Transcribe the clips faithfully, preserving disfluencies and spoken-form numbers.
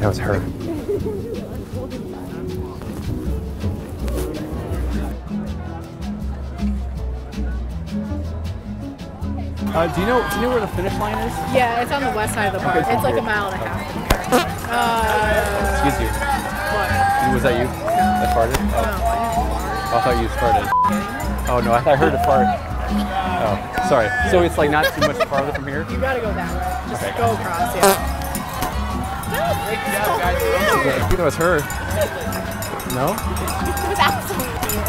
That was her. Uh, do you know do you know where the finish line is? Yeah, it's on the west side of the park. Okay, it's like a mile and a half. uh, Excuse you. What? Was that you? No. That farted? Oh. No. I thought you farted. Oh no, I thought I heard a fart. Oh, sorry. So it's like not too much farther from here? You gotta go that way. Just okay. Go across, yeah. I think that was her. No? It was absolutely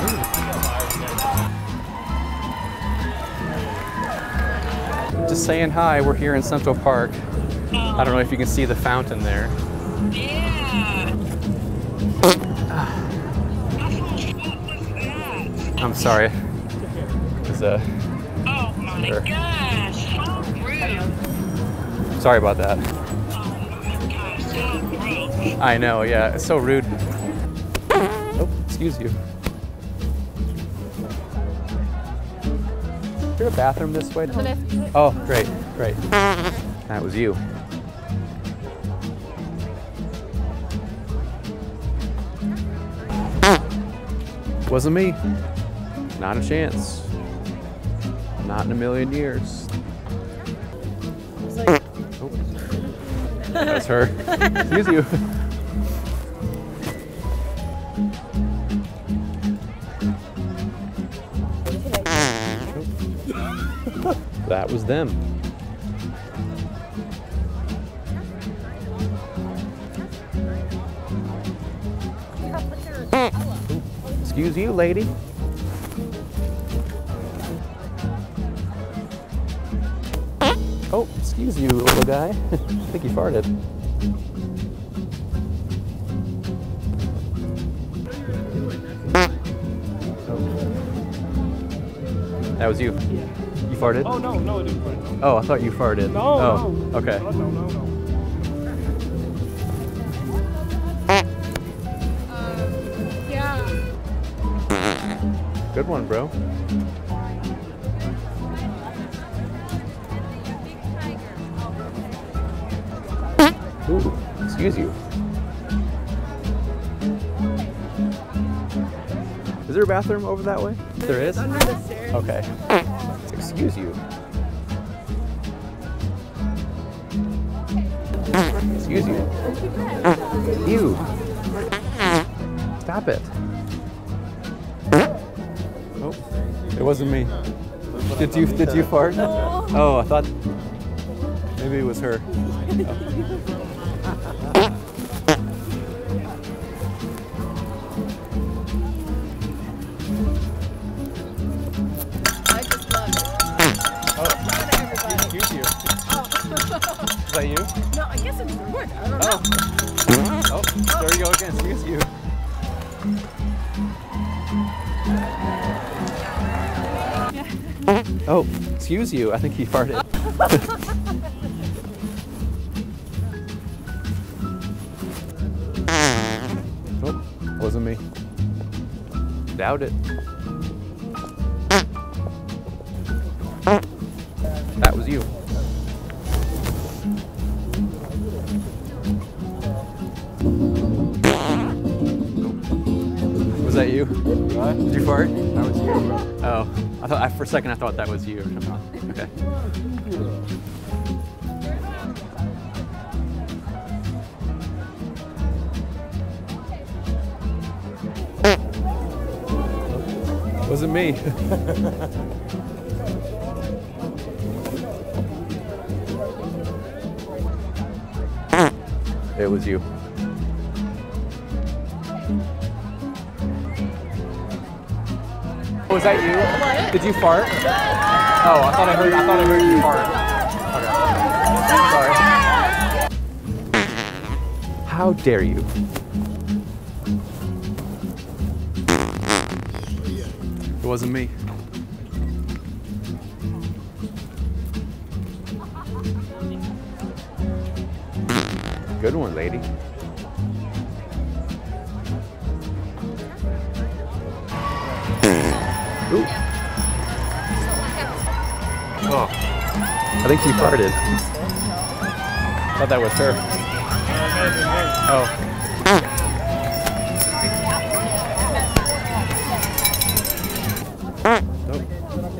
you. Just saying hi, we're here in Central Park. I don't know if you can see the fountain there. Yeah. I'm sorry. It's a, oh my sure. gosh, how rude. Sorry about that. Oh my gosh, so rude. I know, yeah, it's so rude. Oh, excuse you. Is there a bathroom this way? Oh, great, great. That was you. Wasn't me. Not a chance. Not in a million years. Oh. That's her. Excuse you. That was them. Excuse you, lady. Oh, excuse you, little guy. I think you farted. That was you. You farted? Oh, no, no, I didn't fart. Oh, I thought you farted. No, oh, no. Okay. No, no, no, no. Uh, yeah. Good one, bro. Ooh, excuse you. Is there a bathroom over that way? There is? Under the stairs. Okay. Excuse you. Excuse you. You. Stop it. Oh, it wasn't me. Did you did you fart? Oh, I thought maybe it was her. Oh. Is that you? No, I guess it's recording. I don't know. Oh. Oh, there you go again. Excuse you. Yeah. Oh, excuse you. I think he farted. Oh, wasn't me. Doubt it. That was you. Was that you? What? Did you fart? That was you. Oh, I thought I, for a second I thought that was you. Okay. Wasn't me. It was you. Was that you? What? Did you fart? Oh, I thought I heard. I thought I heard you fart. Okay. Sorry. How dare you? It wasn't me. Good one, lady. Ooh. Oh, I think she farted. I thought that was her. Oh.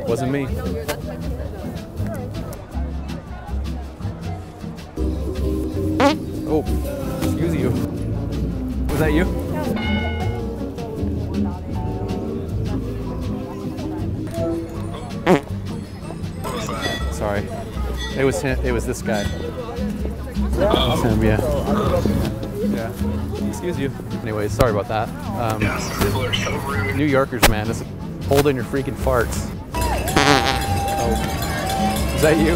Wasn't me. Oh, excuse you. Was that you? Sorry. It was him. It was this guy. It's him, yeah. Yeah. Excuse you. Anyways, sorry about that. Um, people are so rude. New Yorkers, man, just hold in your freaking farts. Oh. Is that you?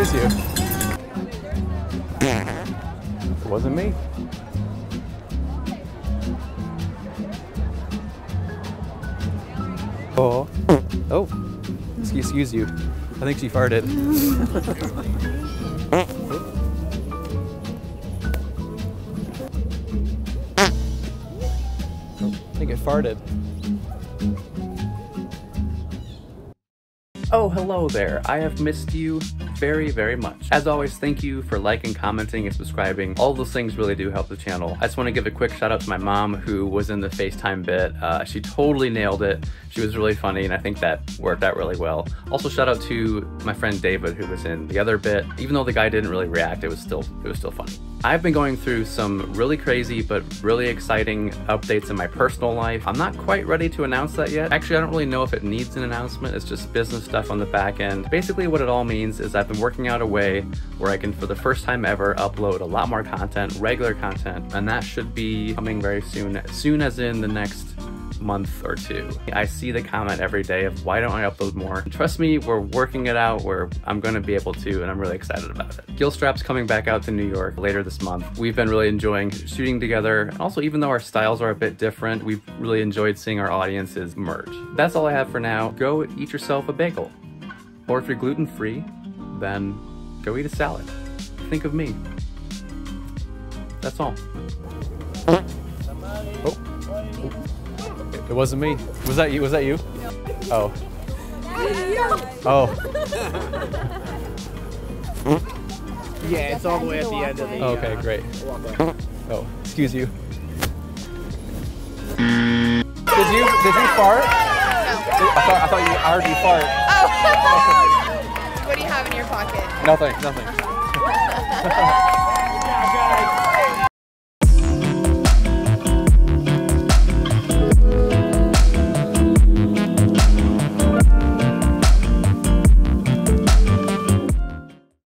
Excuse you. It wasn't me. Oh. Oh. Excuse you. I think she farted. I think I farted. Oh, hello there. I have missed you very, very much. As always, thank you for liking, commenting, and subscribing. All those things really do help the channel. I just want to give a quick shout out to my mom who was in the FaceTime bit. Uh, she totally nailed it. She was really funny, and I think that worked out really well. Also, shout out to my friend David who was in the other bit. Even though the guy didn't really react, it was still, it was still funny. I've been going through some really crazy but really exciting updates in my personal life. I'm not quite ready to announce that yet. Actually, I don't really know if it needs an announcement. It's just business stuff on the back end. Basically, what it all means is I've been working out a way where I can, for the first time ever, upload a lot more content, regular content, and that should be coming very soon, soon as in the next month or two. I see the comment every day of why don't I upload more? And trust me, we're working it out where I'm gonna be able to, and I'm really excited about it. Gilstrap's coming back out to New York later this month. We've been really enjoying shooting together. Also, even though our styles are a bit different, we've really enjoyed seeing our audiences merge. That's all I have for now. Go eat yourself a bagel. Or if you're gluten-free, then go eat a salad. Think of me. That's all. Oh. It wasn't me. Was that you? Was that you? Oh. Oh. Yeah, it's all the way at the end of the... Uh, okay, great. Oh, excuse you. Did you, did you fart? No. I thought, I thought you already fart. Oh. What do you have in your pocket? Nothing, nothing.